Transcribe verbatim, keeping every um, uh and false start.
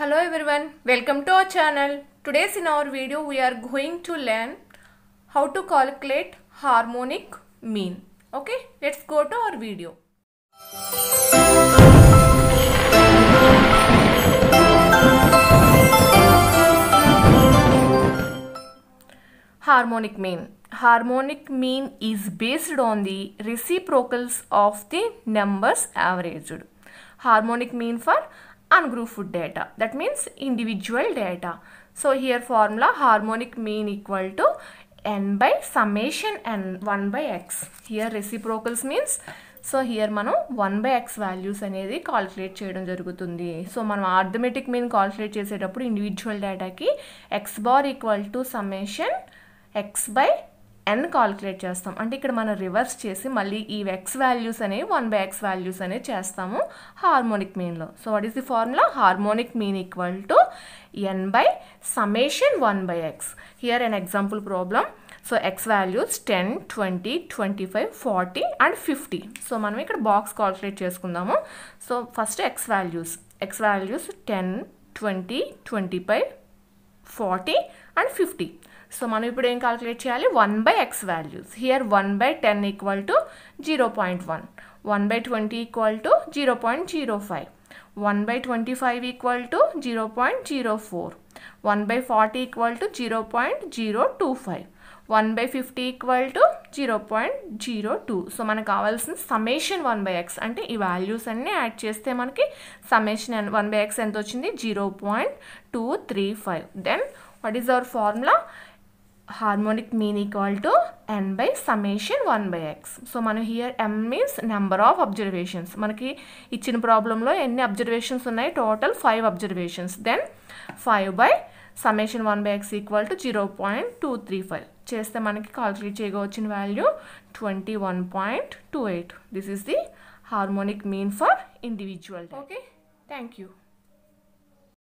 Hello everyone, welcome to our channel. Today's in our video we are going to learn how to calculate harmonic mean. Okay, let's go to our video. Harmonic mean. Harmonic mean is based on the reciprocals of the numbers averaged. Harmonic mean for ungrouped data, that means individual data. So here formula, harmonic mean equal to n by summation and one by x. Here reciprocals means, so here manu one by x values anedi calculate cheyadam jarugutundi. So manu arithmetic mean calculate chesetappudu individual data ki x bar equal to summation x by n calculate చేస్తాం. అంటే ఇక్కడ మనం reverse చేసి మళ్ళీ ఈ x values అనేవి one by x values అనేవి చేస్తాము హార్మోనిక్ మీన్లో. So what is the formula? Harmonic mean equal to n by summation one by x. Here an example problem. So x values ten, twenty, twenty five, forty and fifty. So మనం ఇక్కడ box calculate చేసుకుందాము. So first x values, x values ten, twenty, twenty five, forty and fifty. So మనం ఇప్పుడు ఏం calculate చేయాలి? One by X values. Here one by ten equal to zero point one, one by twenty equal to zero point zero five, one by twenty five equal to zero point zero four, one by forty equal to zero point zero two five, one by fifty equal to zero point zero two. So మనకు కావాల్సిన summation one by X, అంటే ఈ values అన్నీ add చేస్తే మనకి summation one by x ఎంత వచ్చింది? Zero point two three five. Then what is our formula? Harmonic mean equal to n by summation one by x. So మనం here n means number of observations. మనకి ఇచ్చిన ప్రాబ్లంలో ఎన్ని observations ఉన్నాయి? Total five observations. Then five by summation one by x equal to zero point two three five చేస్తే మనకి calculate చేయగా వచ్చిన value twenty one point two eight. This is the harmonic mean for individual. Okay, thank you.